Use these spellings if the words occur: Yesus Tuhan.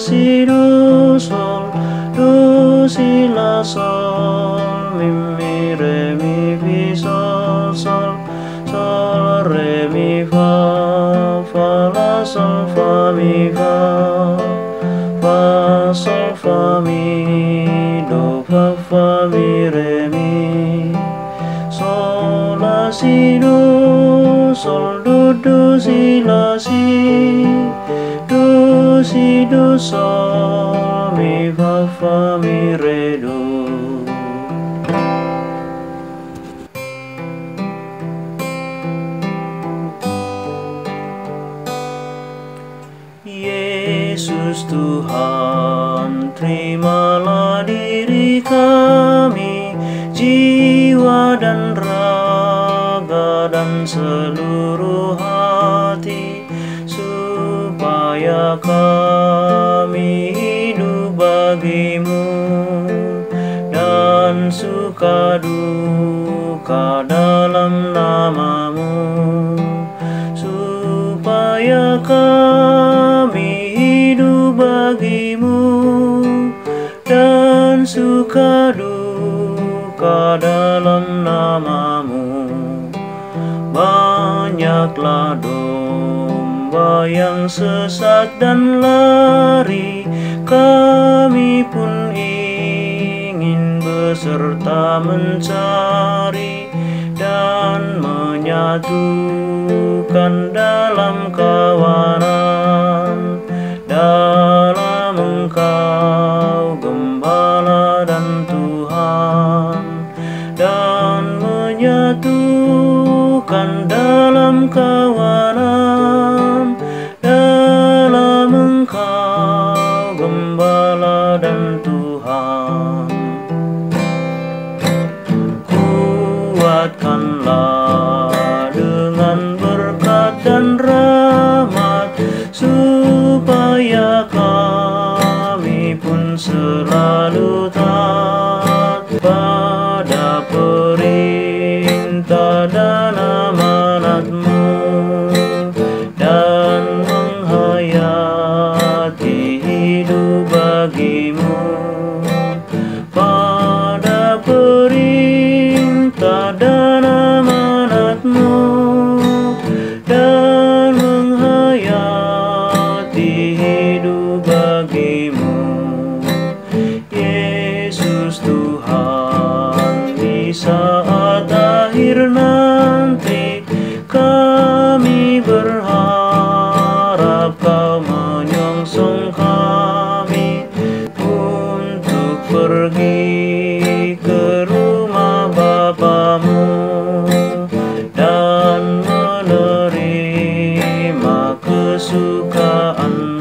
si do sol, do si la sol, mi re mi fi sol sol, sol re mi fa, fa la sol fa mi fa, fa sol fa mi do fa fa mi re mi, sol la si do sol do do si la si. Do si do sol mi fa fa mi re do. Yesus Tuhan, terimalah diri kami, jiwa dan raga dan seluruh hati, supaya kami hidup bagimu dan suka duka dalam namamu, supaya kami hidup bagimu dan suka duka dalam namamu. Banyaklah domba yang sesat dan lari, kami pun ingin beserta mencari dan menyatukan dalam kawanan, dalam Engkau Gembala dan Tuhan, dan menyatukan dalam kawanan, dalam Engkau Gembala dan Tuhan. Kuatkanlah dengan berkat dan rahmat, supaya kami pun selalu taat pada perintah dan amanat-Mu, dan menghayati hidup bagimu pada perintah dan amanat-Mu, dan menghayati hidup bagimu. Yesus Tuhan, di saat akhir nanti kami berharap Kau menyongsong kami untuk pergi ke rumah Bapamu dan menerima kesukaan.